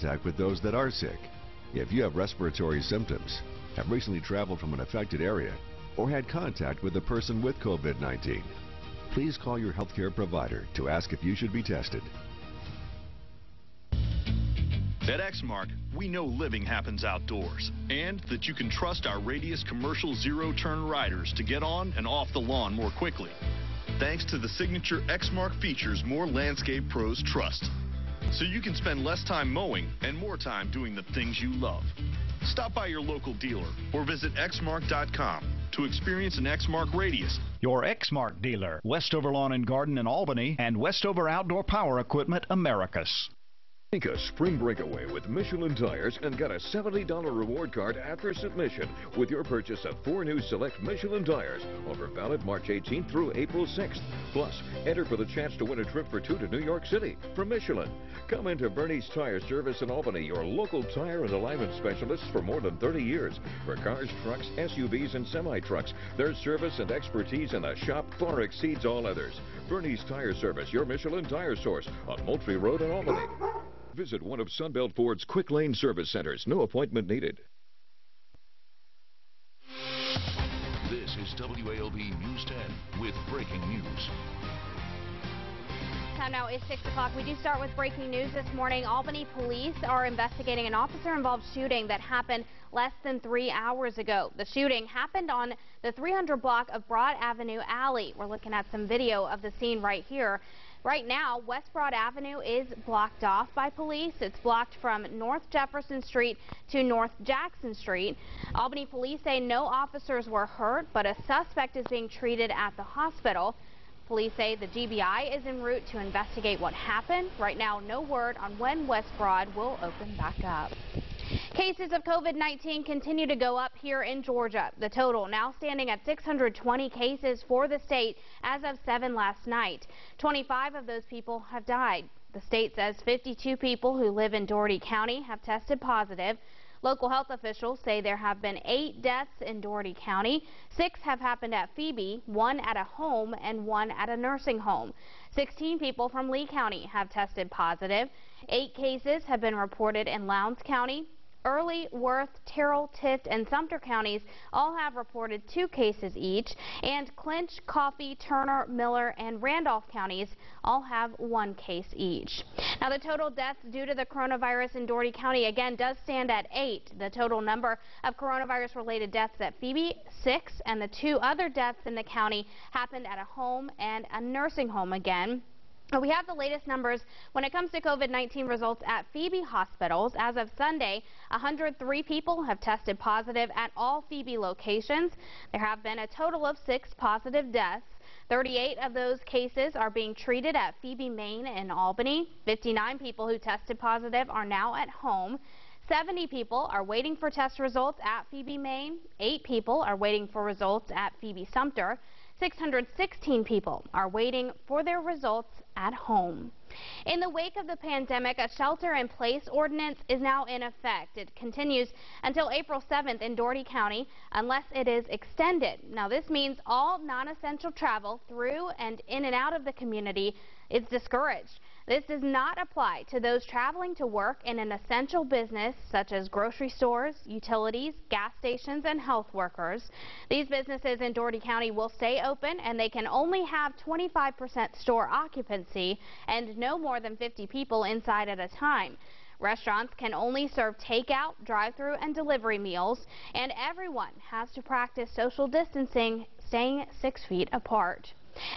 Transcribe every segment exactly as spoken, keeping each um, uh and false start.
contact with those that are sick. If you have respiratory symptoms, have recently traveled from an affected area, or had contact with a person with COVID nineteen, please call your healthcare provider to ask if you should be tested. At Exmark, we know living happens outdoors, and that you can trust our Radius commercial zero-turn riders to get on and off the lawn more quickly, thanks to the signature Exmark features more landscape pros trust. So you can spend less time mowing and more time doing the things you love. Stop by your local dealer or visit Exmark dot com to experience an Exmark Radius. Your Exmark dealer, Westover Lawn and Garden in Albany, and Westover Outdoor Power Equipment Americas. Take a spring breakaway with Michelin tires and get a seventy dollar reward card after submission with your purchase of four new select Michelin tires. Offer valid March eighteenth through April sixth. Plus, enter for the chance to win a trip for two to New York City from Michelin. Come into Bernie's Tire Service in Albany, your local tire and alignment specialists for more than thirty years. For cars, trucks, S U Vs, and semi-trucks, their service and expertise in the shop far exceeds all others. Bernie's Tire Service, your Michelin tire source on Moultrie Road in Albany. Visit one of Sunbelt Ford's Quick Lane service centers. No appointment needed. This is W A L B News ten with breaking news. Time now is six o'clock. We do start with breaking news this morning. Albany police are investigating an officer-involved shooting that happened less than three hours ago. The shooting happened on the three hundred block of Broad Avenue Alley. We're looking at some video of the scene right here. Right now, West Broad Avenue is blocked off by police. It's blocked from North Jefferson Street to North Jackson Street. Albany police say no officers were hurt, but a suspect is being treated at the hospital. Police say the G B I is en route to investigate what happened. Right now, no word on when West Broad will open back up. Cases of COVID nineteen continue to go up here in Georgia. The total now standing at six hundred twenty cases for the state as of seven last night. twenty-five of those people have died. The state says fifty-two people who live in Dougherty County have tested positive. Local health officials say there have been eight deaths in Dougherty County. Six have happened at Phoebe, one at a home, and one at a nursing home. sixteen people from Lee County have tested positive. Eight cases have been reported in Lowndes County. Early, Worth, Terrell, Tift, and Sumter counties all have reported two cases each, and Clinch, Coffee, Turner, Miller, and Randolph counties all have one case each. Now, the total deaths due to the coronavirus in Dougherty County again does stand at eight. The total number of coronavirus-related deaths at Phoebe, six, and the two other deaths in the county happened at a home and a nursing home again. We have the latest numbers when it comes to COVID nineteen results at Phoebe hospitals. As of Sunday, one hundred three people have tested positive at all Phoebe locations. There have been a total of six positive deaths. thirty-eight of those cases are being treated at Phoebe, Maine and Albany. fifty-nine people who tested positive are now at home. seventy people are waiting for test results at Phoebe, Maine. eight people are waiting for results at Phoebe, Sumter. six hundred sixteen people are waiting for their results at home. In the wake of the pandemic, a shelter-in-place ordinance is now in effect. It continues until April seventh in Dougherty County unless it is extended. Now, this means all non-essential travel through and in and out of the community is discouraged. This does not apply to those traveling to work in an essential business such as grocery stores, utilities, gas stations, and health workers. These businesses in Dougherty County will stay open, and they can only have twenty-five percent store occupancy and no more than fifty people inside at a time. Restaurants can only serve takeout, drive-through, and delivery meals, and everyone has to practice social distancing, staying six feet apart.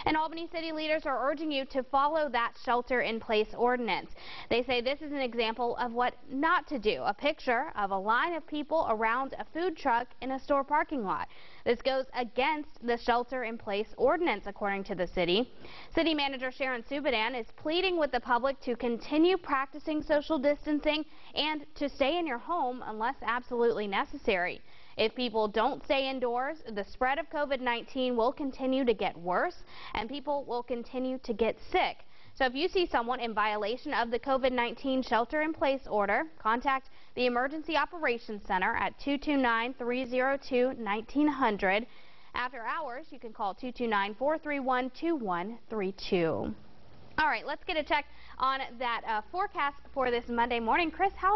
And Albany city leaders are urging you to follow that shelter-in-place ordinance. They say this is an example of what not to do, a picture of a line of people around a food truck in a store parking lot. This goes against the shelter-in-place ordinance, according to the city. City Manager Sharon Subidan is pleading with the public to continue practicing social distancing and to stay in your home unless absolutely necessary. If people don't stay indoors, the spread of COVID nineteen will continue to get worse and people will continue to get sick. So if you see someone in violation of the COVID nineteen shelter-in-place order, contact the Emergency Operations Center at two two nine, three zero two, nineteen hundred. After hours, you can call two two nine, four three one, two one three two. All right, let's get a check on that uh, forecast for this Monday morning. Chris, how